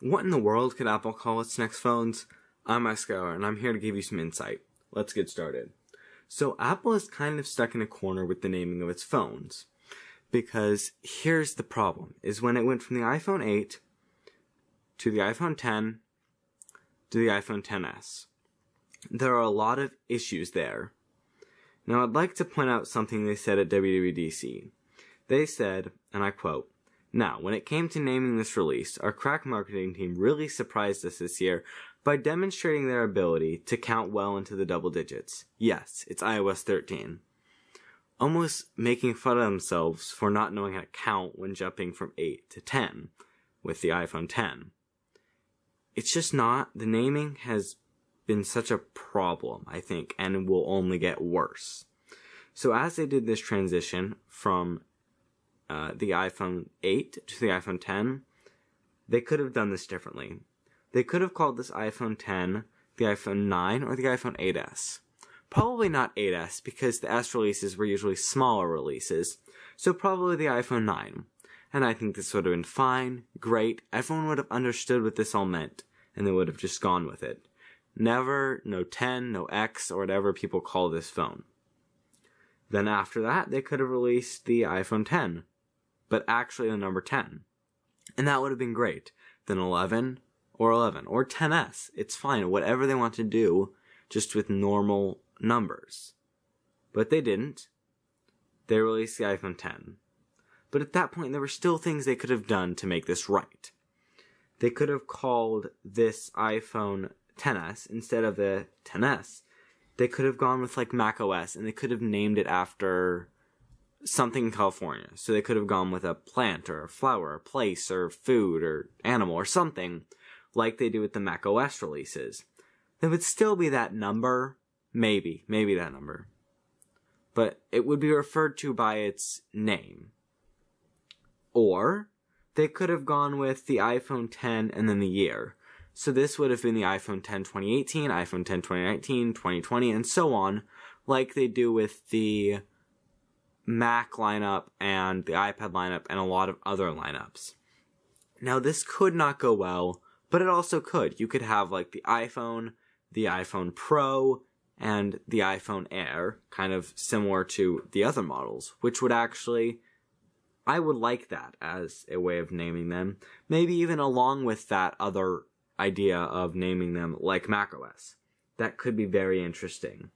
What in the world could Apple call its next phones? I'm iSkyler, and I'm here to give you some insight. Let's get started. So Apple is kind of stuck in a corner with the naming of its phones, because here's the problem, is when it went from the iPhone 8 to the iPhone 10 to the iPhone XS. There are a lot of issues there. Now I'd like to point out something they said at WWDC. They said, and I quote, "Now, when it came to naming this release, our crack marketing team really surprised us this year by demonstrating their ability to count well into the double digits. Yes, it's iOS 13. Almost making fun of themselves for not knowing how to count when jumping from 8 to 10 with the iPhone 10. It's just not, the naming has been such a problem, I think, and will only get worse. So as they did this transition from the iPhone 8 to the iPhone 10, they could have done this differently. They could have called this iPhone 10 the iPhone 9 or the iPhone 8S. Probably not 8S because the S releases were usually smaller releases, so probably the iPhone 9. And I think this would have been fine, great, everyone would have understood what this all meant, and they would have just gone with it. Never, no 10, no X, or whatever people call this phone. Then after that, they could have released the iPhone 10. But actually the number 10. And that would have been great. Then 11 or 10S. It's fine. Whatever they want to do, just with normal numbers. But they didn't. They released the iPhone 10. But at that point, there were still things they could have done to make this right. They could have called this iPhone XS instead of the XS. They could have gone with like macOS, and they could have named it after something in California. So they could have gone with a plant or a flower or place or food or animal or something like they do with the macOS releases. There would still be that number, maybe that number, but it would be referred to by its name. Or they could have gone with the iPhone 10 and then the year. So this would have been the iPhone 10 2018, iPhone 10 2019, 2020, and so on, like they do with the Mac lineup and the iPad lineup and a lot of other lineups. Now this could not go well, but it also could. You could have like the iPhone Pro, and the iPhone Air, kind of similar to the other models, which would actually, I would like that as a way of naming them. Maybe even along with that other idea of naming them like macOS. That could be very interesting.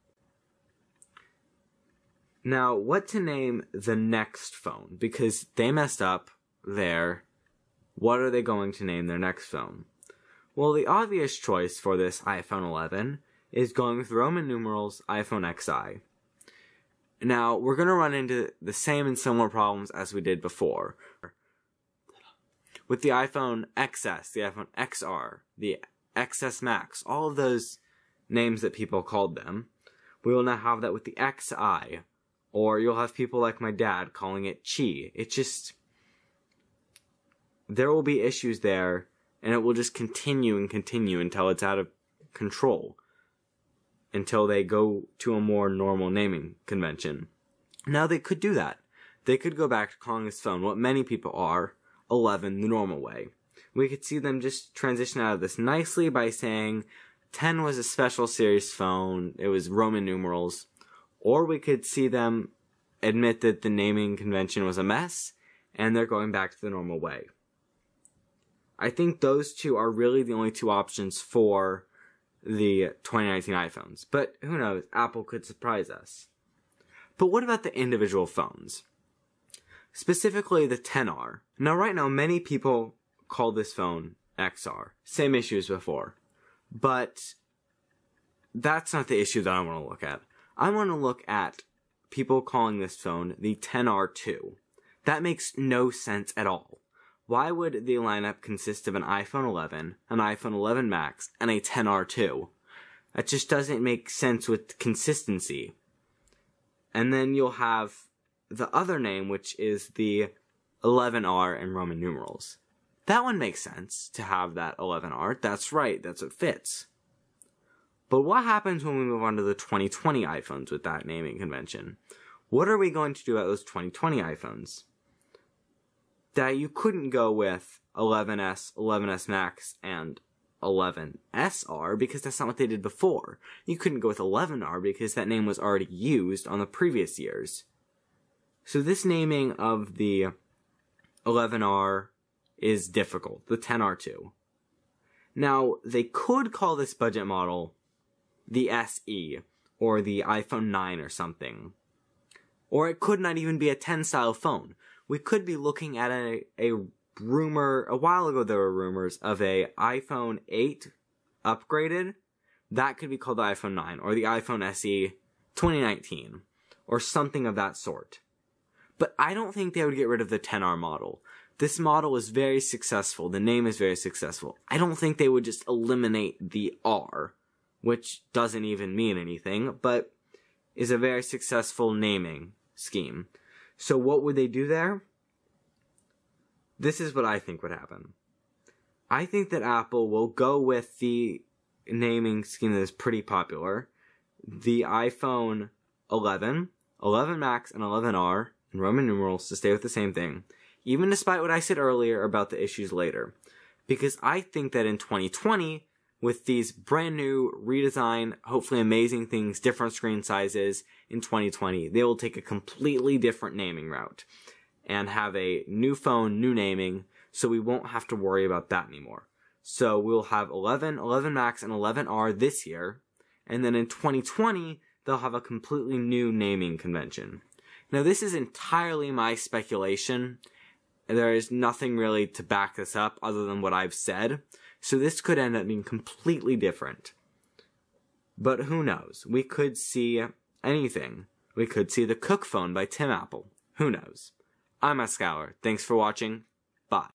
Now, what to name the next phone? Because they messed up there. What are they going to name their next phone? Well, the obvious choice for this iPhone 11 is going with Roman numerals iPhone XI. Now, we're going to run into the same and similar problems as we did before. With the iPhone XS, the iPhone XR, the XS Max, all of those names that people called them, we will now have that with the XI. Or you'll have people like my dad calling it Qi. It just, there will be issues there, and it will just continue and continue until it's out of control. Until they go to a more normal naming convention. Now they could do that. They could go back to calling this phone what many people are, 11, the normal way. We could see them just transition out of this nicely by saying 10 was a special series phone, it was Roman numerals. Or we could see them admit that the naming convention was a mess, and they're going back to the normal way. I think those two are really the only two options for the 2019 iPhones. But who knows, Apple could surprise us. But what about the individual phones? Specifically the XR. Now right now, many people call this phone XR. Same issues before. But that's not the issue that I want to look at. I want to look at people calling this phone the XR2. That makes no sense at all. Why would the lineup consist of an iPhone 11, an iPhone 11 Max, and a XR2? That just doesn't make sense with consistency. And then you'll have the other name, which is the 11R in Roman numerals. That one makes sense to have that 11R. That's right. That's what fits. But what happens when we move on to the 2020 iPhones with that naming convention? What are we going to do about those 2020 iPhones? that you couldn't go with 11S, 11S Max, and 11SR because that's not what they did before. You couldn't go with 11R because that name was already used on the previous years. So this naming of the 11R is difficult, the 10R too. Now, they could call this budget model the SE or the iPhone 9 or something. Or it could not even be a 10 style phone. We could be looking at a rumor, a while ago there were rumors of a iPhone 8 upgraded. That could be called the iPhone 9 or the iPhone SE 2019 or something of that sort. But I don't think they would get rid of the 10R model. This model is very successful. The name is very successful. I don't think they would just eliminate the R, which doesn't even mean anything, but is a very successful naming scheme. So what would they do there? This is what I think would happen. I think that Apple will go with the naming scheme that is pretty popular. The iPhone 11, 11 Max, and 11R in Roman numerals to stay with the same thing. Even despite what I said earlier about the issues later. Because I think that in 2020, with these brand new, redesigned, hopefully amazing things, different screen sizes in 2020, they will take a completely different naming route and have a new phone, new naming, so we won't have to worry about that anymore. So we'll have 11, 11 Max, and 11R this year, and then in 2020, they'll have a completely new naming convention. Now, this is entirely my speculation. There is nothing really to back this up other than what I've said. So this could end up being completely different. But who knows? We could see anything. We could see the Cook phone by Tim Apple. Who knows? I'm iSkyler. Thanks for watching.